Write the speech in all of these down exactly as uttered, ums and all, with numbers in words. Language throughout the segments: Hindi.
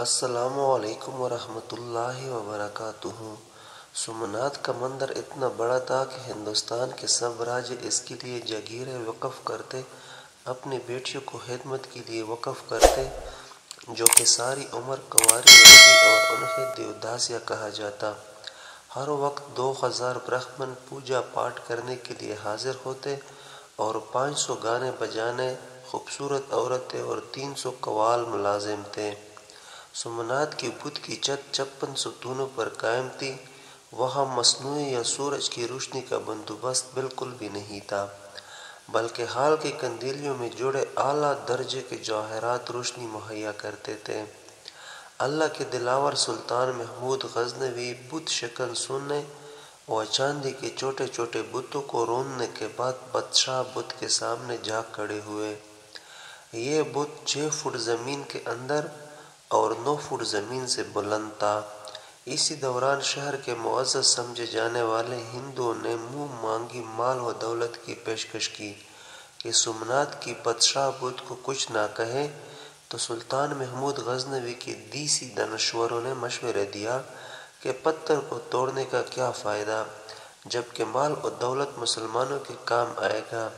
अस्सलामुअलैकुम वरहमतुल्लाहि वबरकातुहु। सोमनाथ का मंदिर इतना बड़ा था कि हिंदुस्तान के सब राज्य इसके लिए जगीरें वक़फ़ करते, अपनी बेटियों को खिदमत के लिए वक़फ़ करते, जो कि सारी उम्र कंवारी रहती और उन्हें देवदासिया कहा जाता। हर वक्त दो हज़ार ब्राह्मण पूजा पाठ करने के लिए हाजिर होते और पाँच सौ गाने बजाने, खूबसूरत औरतें और तीन सौ कवाल मुलाजिम थे। सोमनाथ के बुत की छत छप्पन सतूनों पर कायम थी। वहाँ मसनू या सूरज की रोशनी का बंदोबस्त बिल्कुल भी नहीं था, बल्कि हाल के कंदीलियों में जुड़े आला दर्जे के जवाहरात रोशनी मुहैया करते थे। अल्लाह के दिलावर सुल्तान महमूद गजनवी बुतशिकन सुनने और चांदी के छोटे छोटे बुतों को रोनने के बाद बादशाह बुत के सामने जा खड़े हुए। ये बुत छः फुट ज़मीन के अंदर और नौ फुट ज़मीन से बुलंद था। इसी दौरान शहर के मुअज़्ज़ज़ समझे जाने वाले हिंदुओं ने मुँह मांगी माल व दौलत की पेशकश की कि सोमनाथ की बादशाह बुत को कुछ ना कहे, तो सुल्तान महमूद गजनवी के दीसी दानश्वरों ने मशवरे दिया कि पत्थर को तोड़ने का क्या फ़ायदा, जबकि माल और दौलत मुसलमानों के काम आएगा।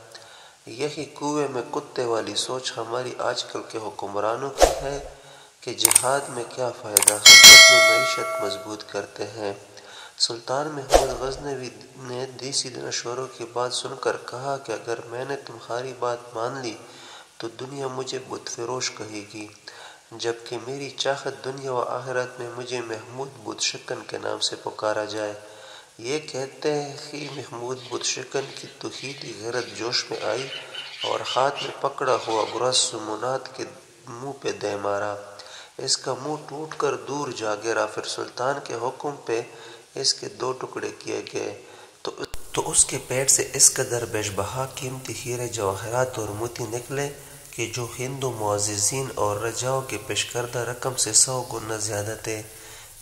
यही कुएं में कुत्ते वाली सोच हमारी आजकल के हुक्मरानों की है कि जिहाद में क्या फ़ायदा, हम अपनी मईशत मजबूत करते हैं। सुल्तान महमूद गजनवी ने देसी नशोरों की बात सुनकर कहा कि अगर मैंने तुम्हारी बात मान ली तो दुनिया मुझे बुतफरोश कहेगी, जबकि मेरी चाहत दुनिया व आखिरत में मुझे महमूद बुतशिकन के नाम से पुकारा जाए। ये कहते हैं कि महमूद बुतशिकन की तौहीदी गैरत जोश में आई और हाथ में पकड़ा हुआ गुरस सोमनाथ के मुँह पे दे मारा। इसका मुंह टूटकर दूर जा गिरा। फिर सुल्तान के हुक्म पे इसके दो टुकड़े किए गए तो तो उसके पेट से इस कदर बेशबहा कीमती हीरे, जवाहरात और मोती निकले कि जो हिंदू मुअज़्ज़ज़ीन और रजाओं के पेशकर्दा रकम से सौ गुना ज़्यादा थे।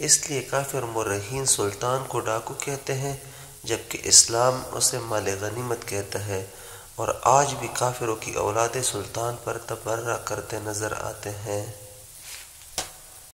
इसलिए काफिर मुर्रहीन सुल्तान को डाकू कहते हैं, जबकि इस्लाम उसे माल गनीमत कहता है। और आज भी काफिरों की औलादें सुल्तान पर तबर्रा करते नज़र आते हैं।